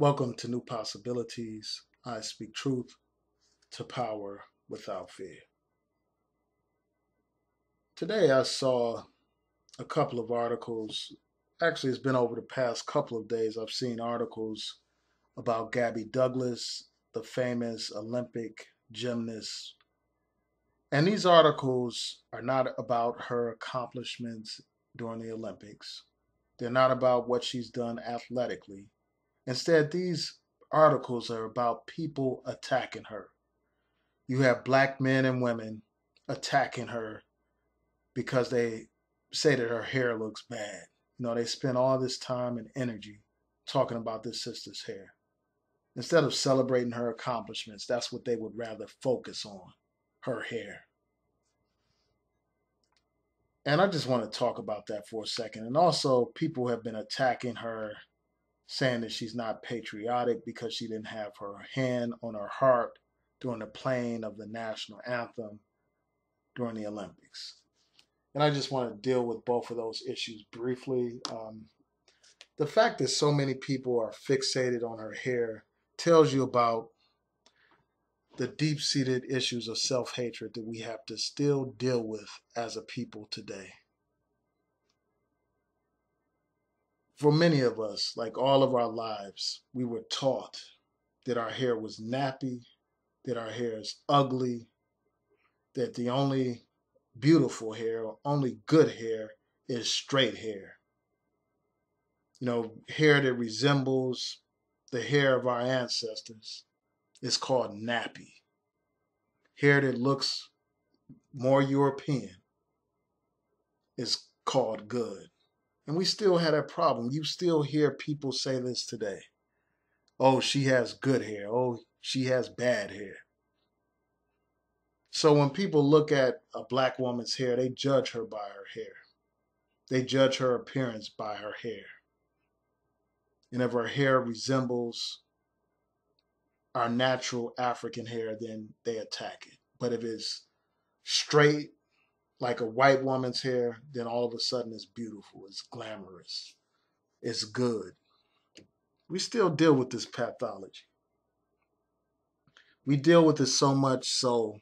Welcome to New Possibilities. I speak truth to power without fear. Today I saw a couple of articles. Actually, it's been over the past couple of days. I've seen articles about Gabby Douglas, the famous Olympic gymnast. And these articles are not about her accomplishments during the Olympics. They're not about what she's done athletically. Instead, these articles are about people attacking her. You have black men and women attacking her because they say that her hair looks bad. You know, they spend all this time and energy talking about this sister's hair. Instead of celebrating her accomplishments, that's what they would rather focus on, her hair. And I just want to talk about that for a second. And also, people have been attacking her, saying that she's not patriotic because she didn't have her hand on her heart during the playing of the national anthem during the Olympics. And I just want to deal with both of those issues briefly. The fact that so many people are fixated on her hair tells you about the deep-seated issues of self-hatred that we have to still deal with as a people today. For many of us, like all of our lives, we were taught that our hair was nappy, that our hair is ugly, that the only beautiful hair or only good hair is straight hair. You know, hair that resembles the hair of our ancestors is called nappy. Hair that looks more European is called good. And we still had that problem. You still hear people say this today. Oh, she has good hair. Oh, she has bad hair. So when people look at a black woman's hair, they judge her by her hair. They judge her appearance by her hair. And if her hair resembles our natural African hair, then they attack it. But if it's straight, like a white woman's hair, then all of a sudden it's beautiful, it's glamorous, it's good. We still deal with this pathology. We deal with it so much so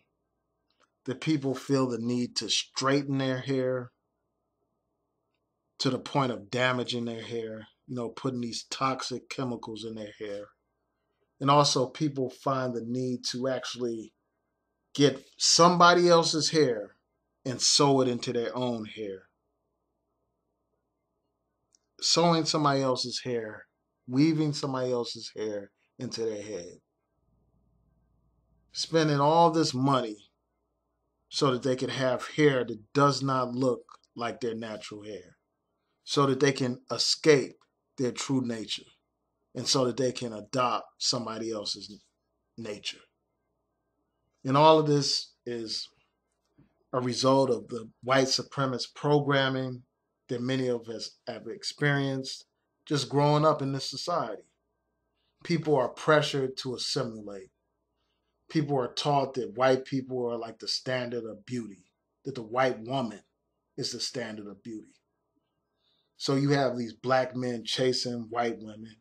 that people feel the need to straighten their hair to the point of damaging their hair, you know, putting these toxic chemicals in their hair. And also people find the need to actually get somebody else's hair and sew it into their own hair. Sewing somebody else's hair, weaving somebody else's hair into their head. Spending all this money so that they can have hair that does not look like their natural hair. So that they can escape their true nature. And so that they can adopt somebody else's nature. And all of this is a result of the white supremacist programming that many of us have experienced just growing up in this society. People are pressured to assimilate. People are taught that white people are like the standard of beauty, that the white woman is the standard of beauty. So you have these black men chasing white women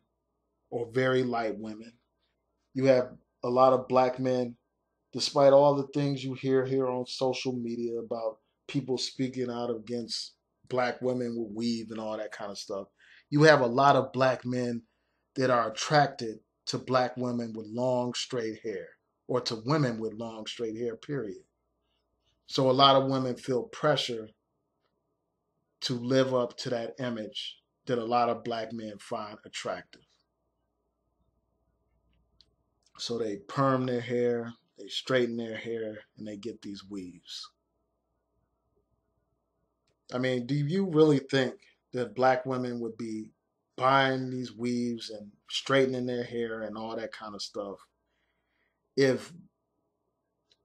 or very light women. You have a lot of black men. Despite all the things you hear here on social media about people speaking out against black women with weave and all that kind of stuff, you have a lot of black men that are attracted to black women with long, straight hair or to women with long, straight hair, period. So a lot of women feel pressure to live up to that image that a lot of black men find attractive. So they perm their hair, they straighten their hair, and they get these weaves. I mean, do you really think that black women would be buying these weaves and straightening their hair and all that kind of stuff if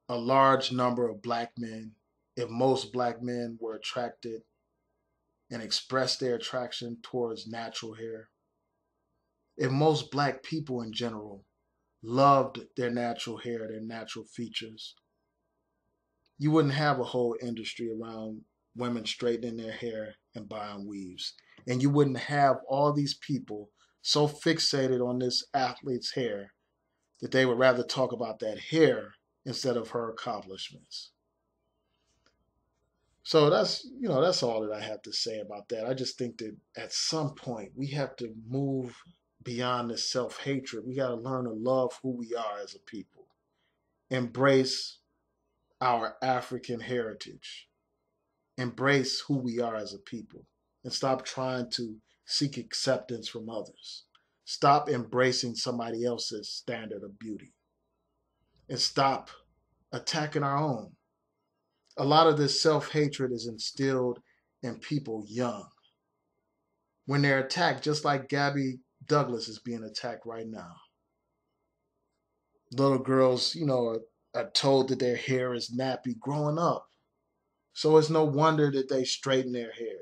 a large number of black men, if most black men were attracted and expressed their attraction towards natural hair, if most black people in general loved their natural hair, their natural features, you wouldn't have a whole industry around women straightening their hair and buying weaves. And you wouldn't have all these people so fixated on this athlete's hair that they would rather talk about that hair instead of her accomplishments. So that's all that I have to say about that. I just think that at some point we have to move beyond this self-hatred. We got to learn to love who we are as a people. Embrace our African heritage. Embrace who we are as a people. And stop trying to seek acceptance from others. Stop embracing somebody else's standard of beauty. And stop attacking our own. A lot of this self-hatred is instilled in people young. When they're attacked, just like Gabby Douglas is being attacked right now. Little girls, are told that their hair is nappy growing up. So it's no wonder that they straighten their hair.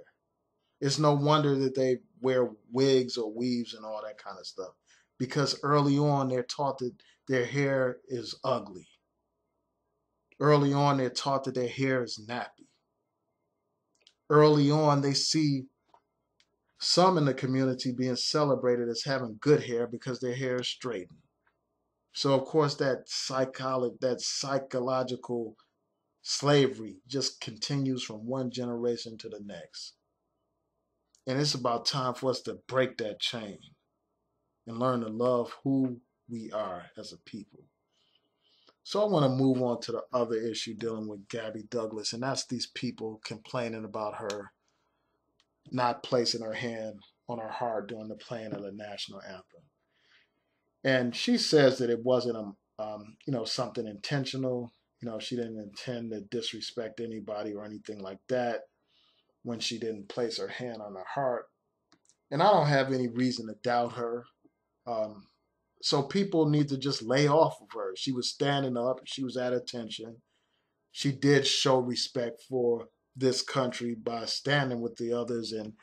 It's no wonder that they wear wigs or weaves and all that kind of stuff. Because early on, they're taught that their hair is ugly. Early on, they're taught that their hair is nappy. Early on, they see some in the community being celebrated as having good hair because their hair is straightened. So, of course, that psychological slavery just continues from one generation to the next. And it's about time for us to break that chain and learn to love who we are as a people. So I want to move on to the other issue dealing with Gabby Douglas, and that's these people complaining about her not placing her hand on her heart during the playing of the national anthem. And she says that it wasn't something intentional. She didn't intend to disrespect anybody or anything like that when she didn't place her hand on her heart. And I don't have any reason to doubt her. So people need to just lay off of her. She was standing up. She was at attention. She did show respect for this country by standing with the others and,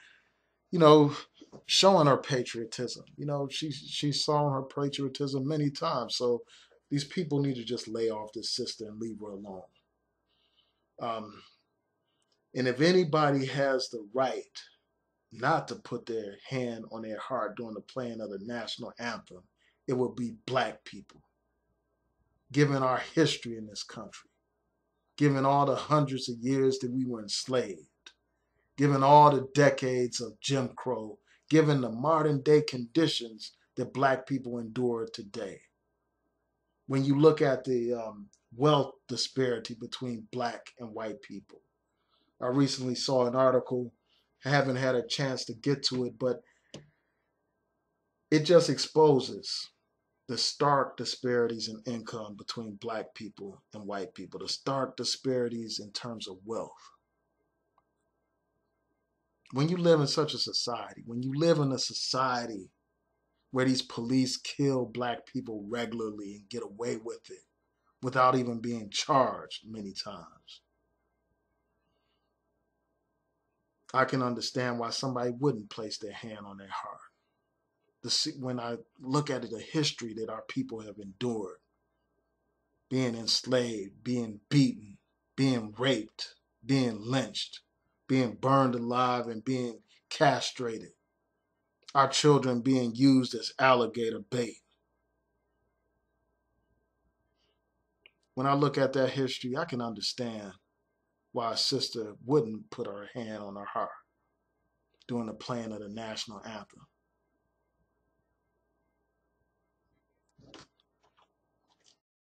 showing her patriotism. She's shown her patriotism many times. So these people need to just lay off this sister and leave her alone. And if anybody has the right not to put their hand on their heart during the playing of the national anthem, it would be black people, given our history in this country, given all the hundreds of years that we were enslaved, given all the decades of Jim Crow, given the modern day conditions that black people endure today. When you look at the wealth disparity between black and white people, I recently saw an article. I haven't had a chance to get to it, but it just exposes the stark disparities in income between black people and white people, the stark disparities in terms of wealth. When you live in such a society, when you live in a society where these police kill black people regularly and get away with it without even being charged many times, I can understand why somebody wouldn't place their hand on their heart. When I look at the history that our people have endured, being enslaved, being beaten, being raped, being lynched, being burned alive and being castrated, our children being used as alligator bait. When I look at that history, I can understand why a sister wouldn't put her hand on her heart during the playing of the national anthem.